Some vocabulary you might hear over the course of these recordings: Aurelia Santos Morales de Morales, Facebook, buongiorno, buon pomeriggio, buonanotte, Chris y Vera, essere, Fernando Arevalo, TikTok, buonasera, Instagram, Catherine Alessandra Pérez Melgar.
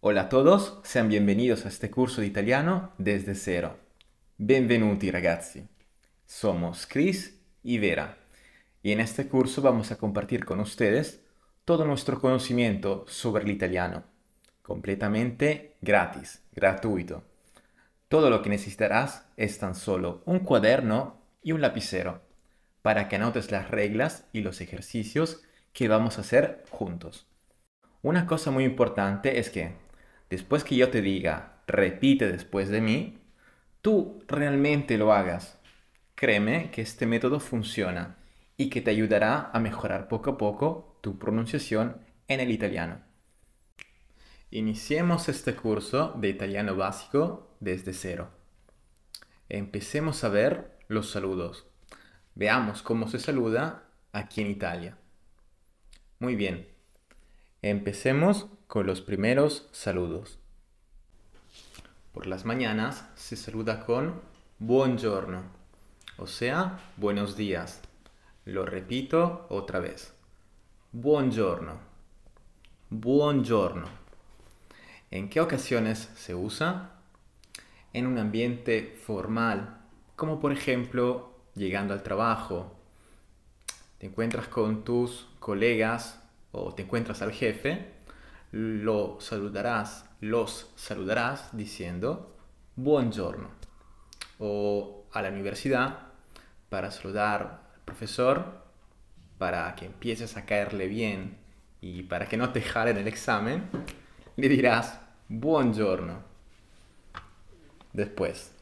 Hola a todos, sean bienvenidos a este curso de italiano desde cero. Benvenuti ragazzi, somos Chris y Vera y en este curso vamos a compartir con ustedes todo nuestro conocimiento sobre el italiano, completamente gratis, gratuito. Todo lo que necesitarás es tan solo un cuaderno y un lapicero para que anotes las reglas y los ejercicios que vamos a hacer juntos. Una cosa muy importante es que después que yo te diga repite después de mí, tú realmente lo hagas. Créeme que este método funciona y que te ayudará a mejorar poco a poco tu pronunciación en el italiano. Iniciemos este curso de italiano básico desde cero. Empecemos a ver los saludos. Veamos cómo se saluda aquí en Italia. Muy bien. Empecemos con los primeros saludos. Por las mañanas se saluda con buongiorno, o sea, buenos días. Lo repito otra vez. Buongiorno. Buongiorno. ¿En qué ocasiones se usa? En un ambiente formal, como por ejemplo, llegando al trabajo. Te encuentras con tus colegas o te encuentras al jefe, los saludarás diciendo buongiorno. O a la universidad, para saludar al profesor, para que empieces a caerle bien y para que no te jalen el examen, le dirás buongiorno. Después,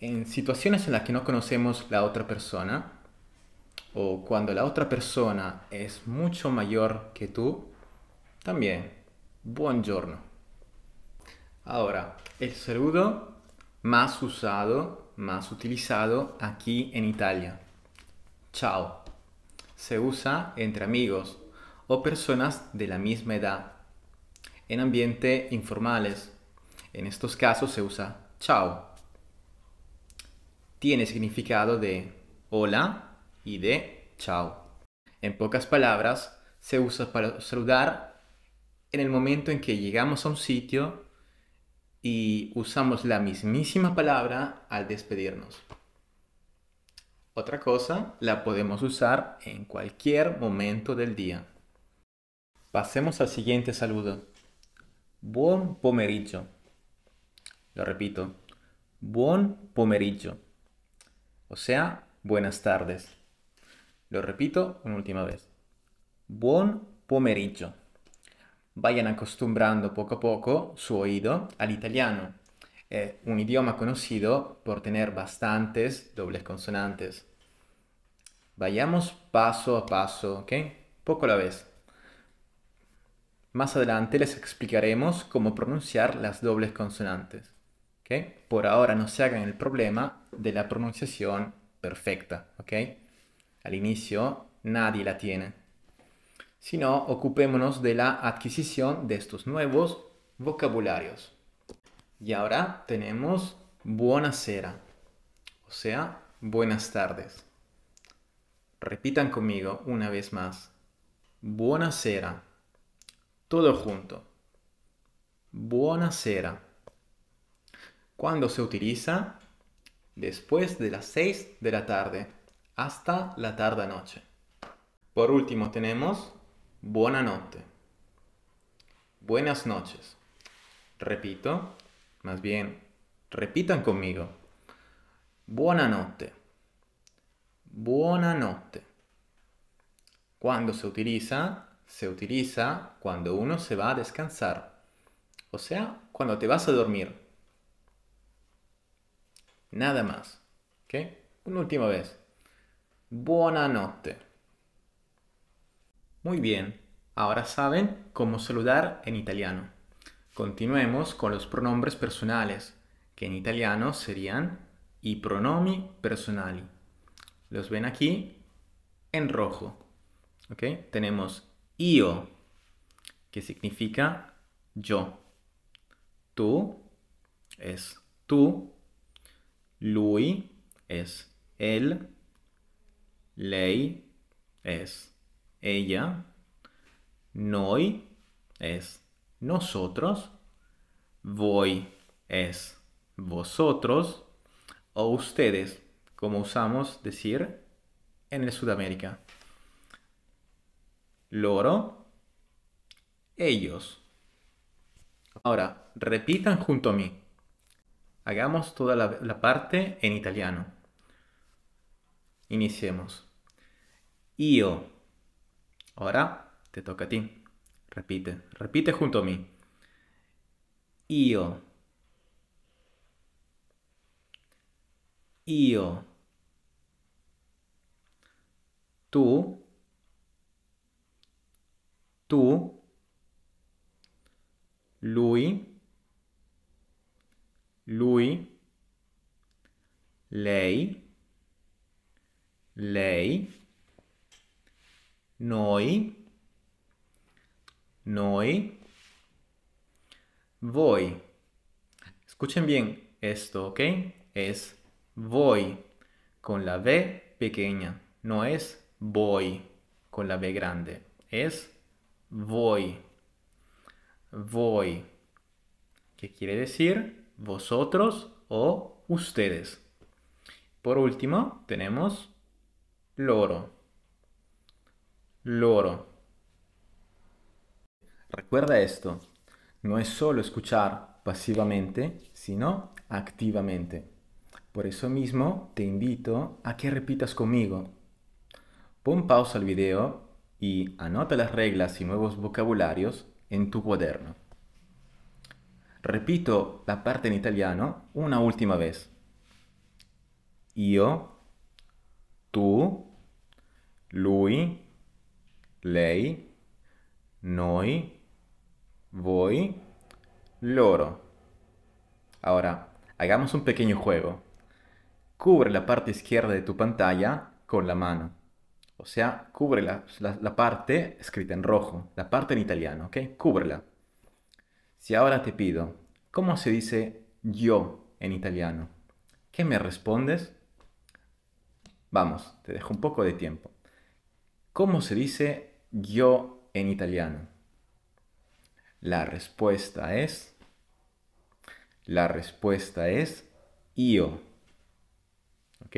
en situaciones en las que no conocemos la otra persona, o cuando la otra persona es mucho mayor que tú, también buongiorno. Ahora, el saludo más usado, más utilizado aquí en Italia. Ciao. Se usa entre amigos o personas de la misma edad, en ambientes informales. En estos casos se usa ciao. Tiene significado de hola y de ciao. En pocas palabras, se usa para saludar en el momento en que llegamos a un sitio y usamos la mismísima palabra al despedirnos. Otra cosa, la podemos usar en cualquier momento del día. Pasemos al siguiente saludo. Buon pomeriggio. Lo repito. Buon pomeriggio. O sea, buenas tardes. Lo repito un'ultima vez. Buon pomeriggio. Vayan acostumbrando poco a poco su oído al italiano. Es un idioma conocido por tener bastantes dobles consonantes. Vayamos paso a paso, ¿ok? Poco a la vez. Más adelante les explicaremos cómo pronunciar las dobles consonantes. ¿Okay? Por ahora no se hagan el problema de la pronunciación perfecta, ¿ok? Al inicio nadie la tiene. Sino ocupémonos de la adquisición de estos nuevos vocabularios. Y ahora tenemos buonasera, o sea, buenas tardes. Repitan conmigo una vez más. Buonasera. Todo junto. Buonasera. Cuando se utiliza después de las 6 de la tarde hasta la tarde noche. Por último tenemos buonanotte. Buenas noches. Repito, más bien, repitan conmigo. Buonanotte. Buonanotte. Cuando se utiliza cuando uno se va a descansar. O sea, cuando te vas a dormir. Nada más, ¿ok? Un'ultima vez. Buonanotte. Muy bien, ahora saben cómo saludar en italiano. Continuemos con los pronombres personales, que en italiano serían i pronomi personali. Los ven aquí en rojo, ¿ok? Tenemos io, que significa yo. Tú es tú. Lui es él, lei es ella, noi es nosotros voi es vosotros o ustedes, como usamos decir en el Sudamérica. Loro, ellos. Ahora, repitan junto a mí. Hagamos toda la parte en italiano. Iniciemos. Io. Ahora te toca a ti. Repite. Repite junto a mí. Io. Io. Tu. Tu. Lui. Lui. Lei. Lei. Noi. Noi. Voi. Escuchen bien esto, ¿ok? Es voi con la V pequeña. No es voy con la V grande. Es voi. Voi. ¿Qué quiere decir? Vosotros o ustedes. Por último, tenemos loro. Loro. Recuerda esto. No es solo escuchar pasivamente, sino activamente. Por eso mismo te invito a que repitas conmigo. Pon pausa al video y anota las reglas y nuevos vocabularios en tu cuaderno. Repito la parte in italiano una ultima vez. Io, tu, lui, lei, noi, voi, loro. Ahora, hagamos un pequeño juego. Cubre la parte izquierda de tu pantalla con la mano. O sea, cubre la parte escrita en rojo, la parte en italiano, ¿ok? Cúbrela. Si ahora te pido, ¿cómo se dice yo en italiano? ¿Qué me respondes? Vamos, te dejo un poco de tiempo. ¿Cómo se dice yo en italiano? La respuesta es... La respuesta es io. ¿Ok?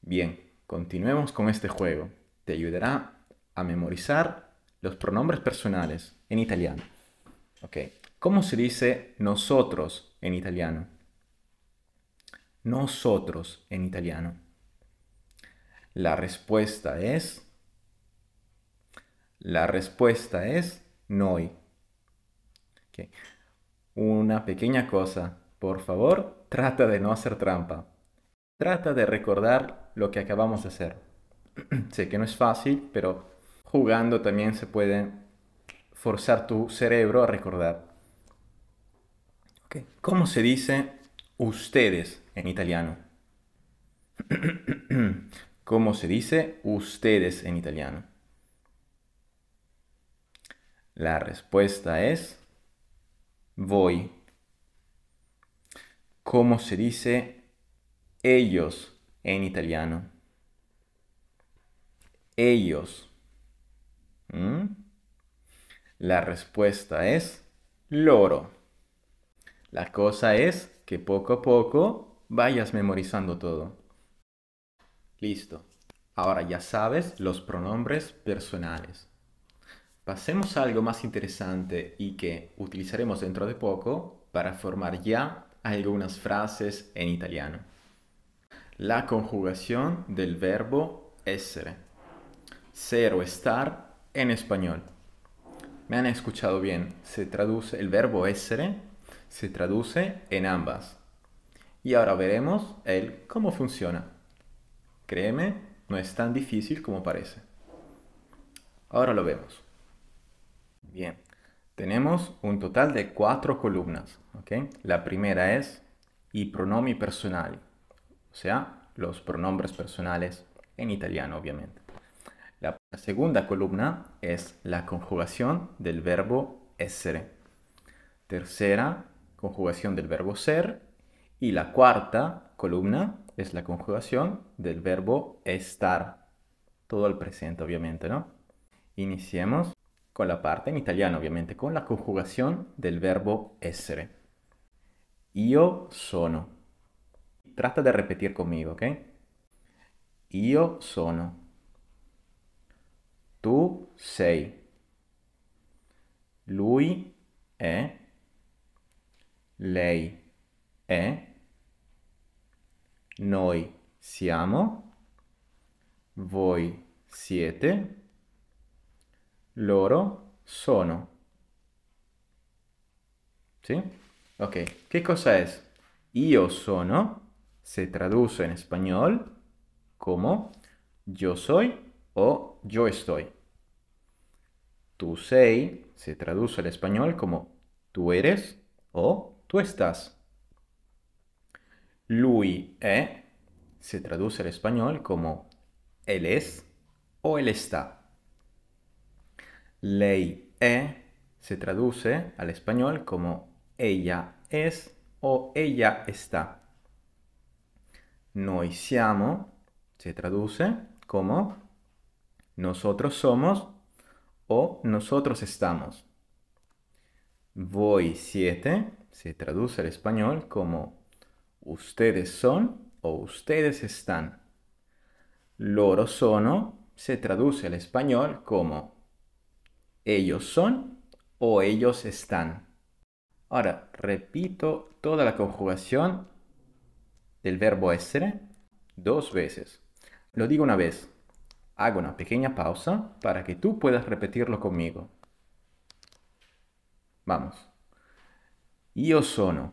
Bien, continuemos con este juego. Te ayudará a memorizar los pronombres personales en italiano. Ok, ¿cómo se dice nosotros en italiano? Nosotros en italiano. La respuesta es... La respuesta es noi. Okay. Una pequeña cosa, por favor, trata de no hacer trampa. Trata de recordar lo que acabamos de hacer. Sé que no es fácil, pero jugando también se puede... forzar tu cerebro a recordar. Okay. ¿Cómo se dice ustedes en italiano? ¿Cómo se dice ustedes en italiano? La respuesta es voi. ¿Cómo se dice ellos en italiano? Ellos. La respuesta es loro. La cosa es que poco a poco vayas memorizando todo. Listo. Ahora ya sabes los pronombres personales. Pasemos a algo más interesante y que utilizaremos dentro de poco para formar ya algunas frases en italiano. La conjugación del verbo essere. Ser o estar en español. Me han escuchado bien, se traduce, el verbo essere se traduce en ambas. Y ahora veremos el cómo funciona. Créeme, no es tan difícil como parece. Ahora lo vemos. Bien, tenemos un total de 4 columnas, ¿ok? La primera es i pronomi personali, o sea, los pronombres personales en italiano, obviamente. La segunda columna es la conjugación del verbo essere. Tercera, conjugación del verbo ser. Y la cuarta columna es la conjugación del verbo estar. Todo al presente, obviamente, ¿no? Iniciemos. con la parte in italiano ovviamente, con la conjugazione del verbo essere. Io sono. Trata di ripetere conmigo, ok? Io sono. Tu sei. Lui è. Lei è. Noi siamo. Voi siete. Loro sono. Sì? Ok, che cosa è? Io sono se traduce in spagnolo come yo soy o yo estoy. Tú sei se traduce al español como tú eres o tú estás. Lui è se traduce al español como él es o él está. Lei è se traduce al español como ella es o ella está. Noi siamo se traduce como nosotros somos o nosotros estamos. Voi siete se traduce al español como ustedes son o ustedes están. Loro sono se traduce al español como ellos son o ellos están. Ahora, repito toda la conjugación del verbo essere dos veces. Lo digo una vez. Hago una pequeña pausa para que tú puedas repetirlo conmigo. Vamos. Io sono.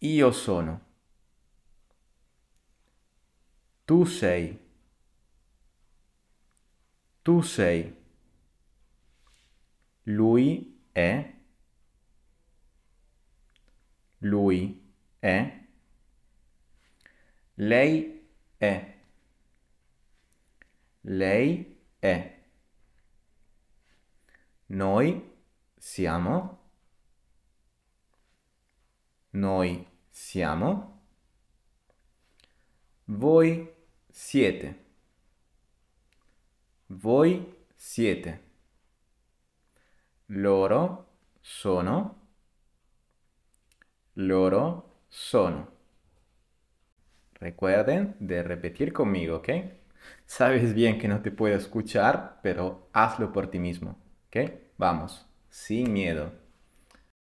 Io sono. Tu sei. Tu sei. Lui è. Lui è. Lei è. Lei è. Noi siamo. Noi siamo. Voi siete. Voi siete. Loro sono. Loro sono. Recuerden de repetir conmigo, ¿ok? Sabes bien que no te puedo escuchar, pero hazlo por ti mismo, ¿ok? Vamos, sin miedo.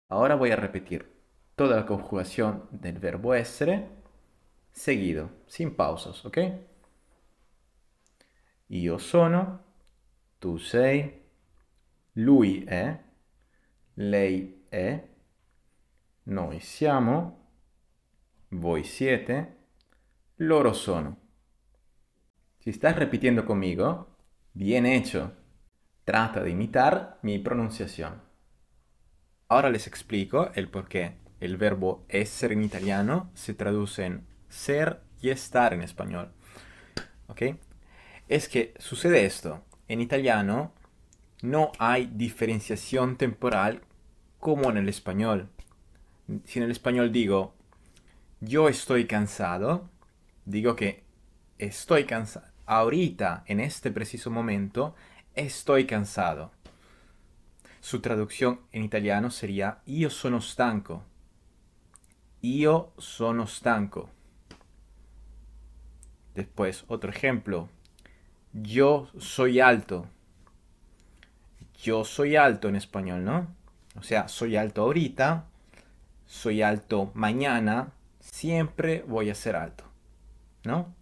Ahora voy a repetir toda la conjugación del verbo essere seguido, sin pausas, ¿ok? Io sono, tu sei, lui è, lei è, noi siamo, voi siete, loro sono. Si estás repitiendo conmigo, bien hecho. Trata de imitar mi pronunciación. Ahora les explico el por qué el verbo essere en italiano se traduce en ser y estar en español, ¿ok? Es que sucede esto, en italiano no hay diferenciación temporal como en el español. Si en el español digo, yo estoy cansado, digo que estoy cansado, ahorita, en este preciso momento, estoy cansado. Su traducción en italiano sería, io sono stanco. Io sono stanco. Después, otro ejemplo. Yo soy alto. Yo soy alto en español, ¿no? O sea, soy alto ahorita, soy alto mañana, siempre voy a ser alto, ¿no?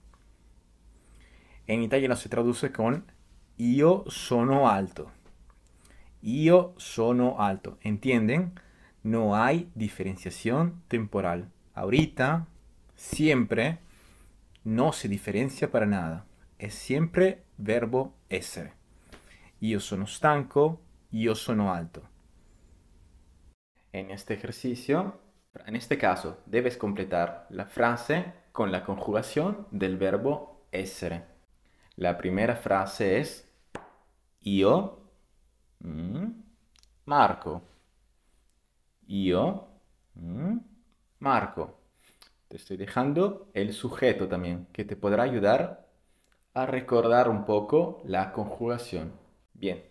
En italiano se traduce con io sono alto. Io sono alto. ¿Entienden? No hay diferenciación temporal. Ahorita, siempre, no se diferencia para nada. È sempre verbo essere. Io sono stanco, io sono alto. En este ejercicio, en este caso, debes completar la frase con la conjugación del verbo essere. La primera frase es io Marco. Io Marco. Te estoy dejando el sujeto también, que te podrá ayudar a recordar un poco la conjugación. Bien,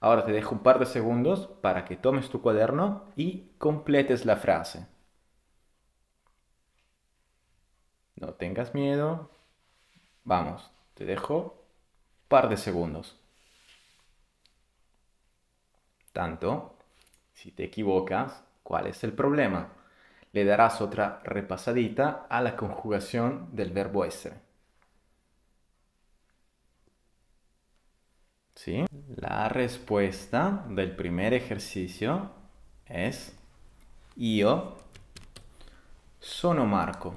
ahora te dejo un par de segundos para que tomes tu cuaderno y completes la frase. No tengas miedo. Vamos, te dejo un par de segundos. Tanto, si te equivocas, ¿cuál es el problema? Le darás otra repasadita a la conjugación del verbo essere. ¿Sí? La respuesta del primer ejercicio es io sono Marco.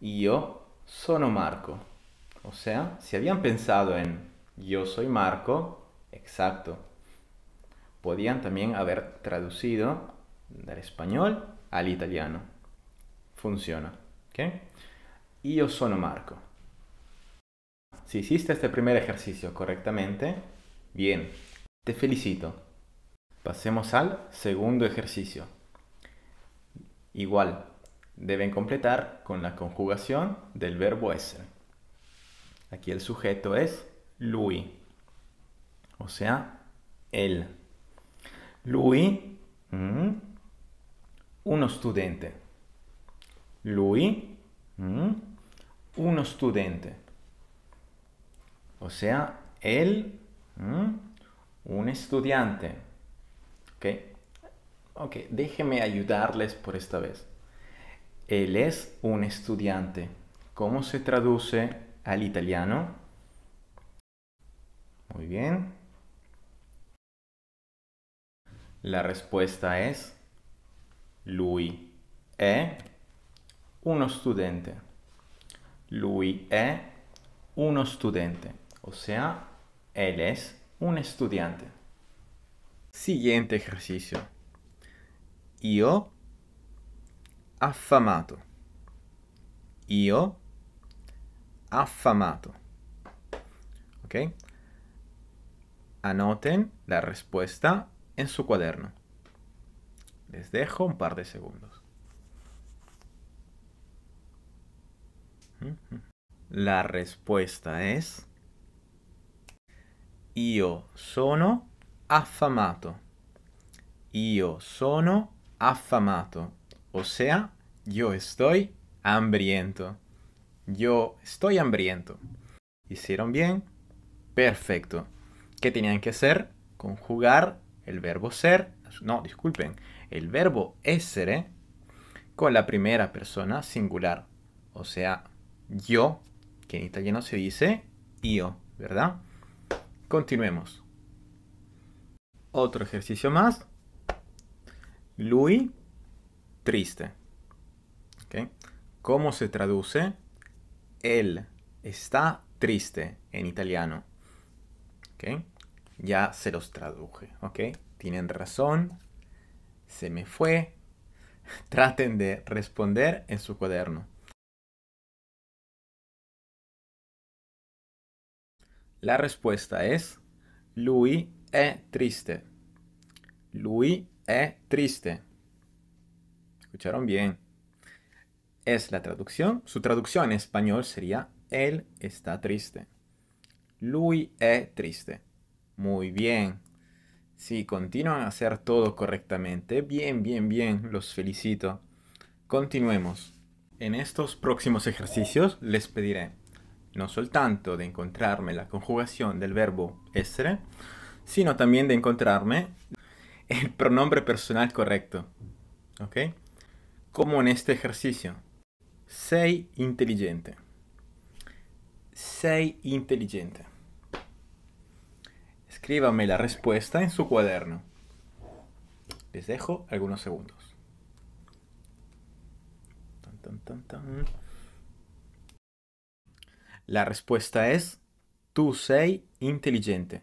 Io sono Marco. O sea, si habían pensado en yo soy Marco, exacto, podían también haber traducido del español al italiano. Funciona, ¿ok? Io sono Marco. Si hiciste este primer ejercicio correctamente, bien, te felicito. Pasemos al segundo ejercicio. Igual, deben completar con la conjugación del verbo essere. Aquí el sujeto es lui, o sea, él. Lui, uno studente. Lui, uno studente. O sea, él, un estudiante. Ok, déjeme ayudarles por esta vez. Él es un estudiante. ¿Cómo se traduce al italiano? Muy bien. La respuesta es lui è uno studente. Lui è uno studente. O sea, él es un estudiante. Siguiente ejercicio. Io affamato. Io affamato. ¿Ok? Anoten la respuesta en su cuaderno. Les dejo un par de segundos. La respuesta es io sono affamato. Io sono affamato. O sea, yo estoy hambriento. Yo estoy hambriento. ¿Hicieron bien? Perfecto. ¿Qué tenían que hacer? Conjugar el verbo ser, no, disculpen, el verbo essere con la primera persona singular. O sea, yo, que en italiano se dice io, ¿verdad? Continuemos. Otro ejercicio más. Lui triste. ¿Okay? ¿Cómo se traduce? Él está triste en italiano. ¿Okay? Ya se los traduje. ¿Ok? Tienen razón. Se me fue. Traten de responder en su cuaderno. La respuesta es lui è triste. Lui è triste. ¿Escucharon bien? Es la traducción. Su traducción en español sería él está triste. Lui è triste. Muy bien. Si continúan a hacer todo correctamente, bien, bien, bien, los felicito. Continuemos. En estos próximos ejercicios les pediré no soltanto de encontrarme la conjugación del verbo essere, sino también de encontrarme el pronombre personal correcto. ¿Ok? Como en este ejercicio. Sei inteligente. Sei inteligente. Escríbame la respuesta en su cuaderno. Les dejo algunos segundos. Tan, tan, tan, tan. La respuesta es tu sei inteligente.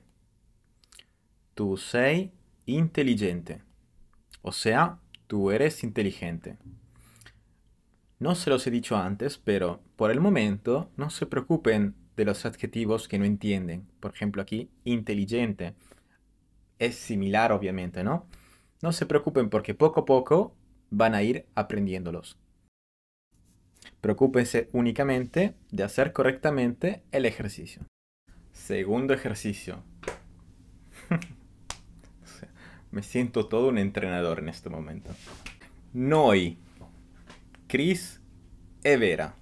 Tu sei inteligente. O sea, tú eres inteligente. No se los he dicho antes, pero por el momento no se preocupen de los adjetivos que no entienden. Por ejemplo, aquí, inteligente. Es similar, obviamente, ¿no? No se preocupen porque poco a poco van a ir aprendiéndolos. Preocúpense únicamente de hacer correctamente el ejercicio. Segundo ejercicio. Me siento todo un entrenador en este momento. Noi, Chris y Vera.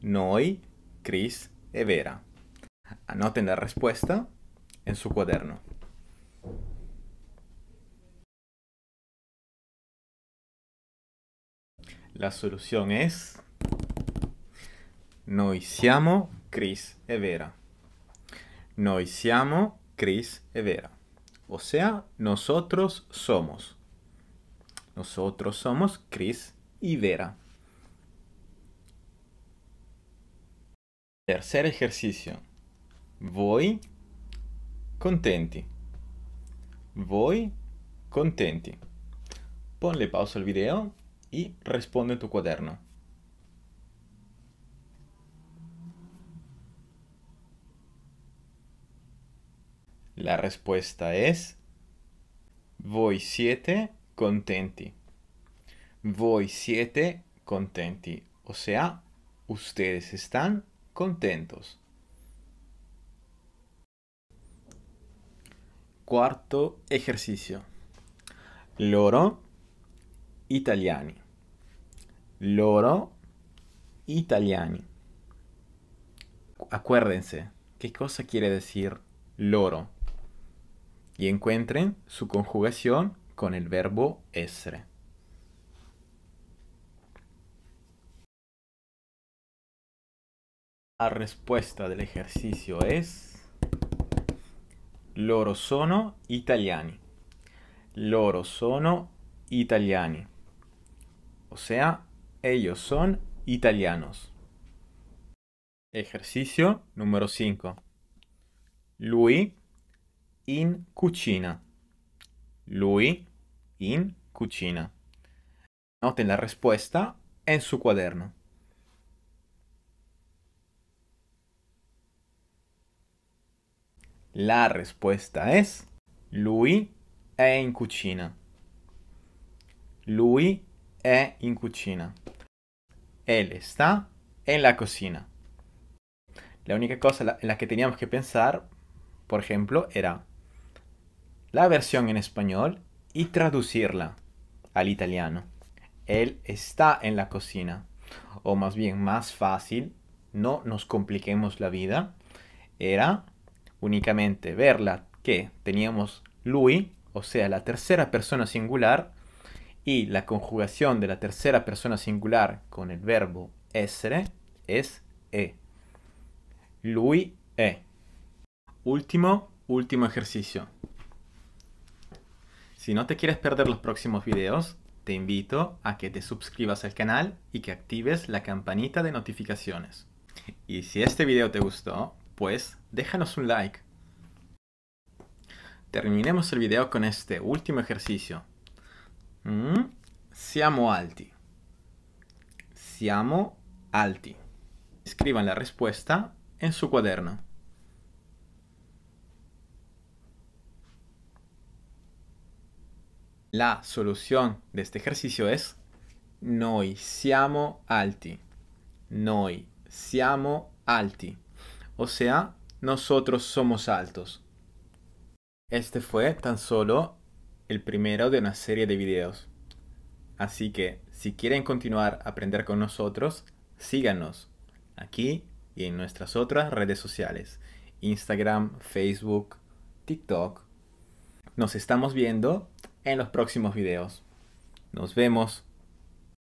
Noi, Chris y Vera. Anoten la respuesta en su cuaderno. La solución es... Noi siamo Chris y Vera. Noi siamo Chris y Vera. O sea, nosotros somos. Nosotros somos Chris y Vera. Tercer ejercicio. Voi contenti. Voi contenti. Ponle pausa al video y responde en tu cuaderno. La respuesta es... Voi siete contenti. Voi siete contenti. O sea, ustedes están contentos. Cuarto ejercicio. Loro italiani. Loro italiani. Acuérdense, ¿qué cosa quiere decir loro? Y encuentren su conjugación con el verbo essere. La respuesta del ejercicio es... Loro sono italiani. Loro sono italiani. O sea, ellos son italianos. Ejercicio número 5. Lui in cucina. Lui in cucina. Noten la respuesta en su cuaderno. La respuesta es... Lui è in cucina. Lui è in cucina. Él está en la cocina. La única cosa en la que teníamos que pensar, por ejemplo, era... la versión en español y traducirla al italiano. Él está en la cocina. O más bien, más fácil, no nos compliquemos la vida, era... únicamente verla que teníamos lui, o sea, la tercera persona singular, y la conjugación de la tercera persona singular con el verbo essere es e. Lui è. Último ejercicio. Si no te quieres perder los próximos videos, te invito a que te suscribas al canal y que actives la campanita de notificaciones. Y si este video te gustó, pues déjanos un like. Terminemos el video con este último ejercicio. Siamo alti. Siamo alti. Escriban la respuesta en su cuaderno. La solución de este ejercicio es... Noi siamo alti. Noi siamo alti. O sea, nosotros somos altos. Este fue tan solo el primero de una serie de videos. Así que, si quieren continuar a aprender con nosotros, síganos aquí y en nuestras otras redes sociales. Instagram, Facebook, TikTok. Nos estamos viendo en los próximos videos. Nos vemos.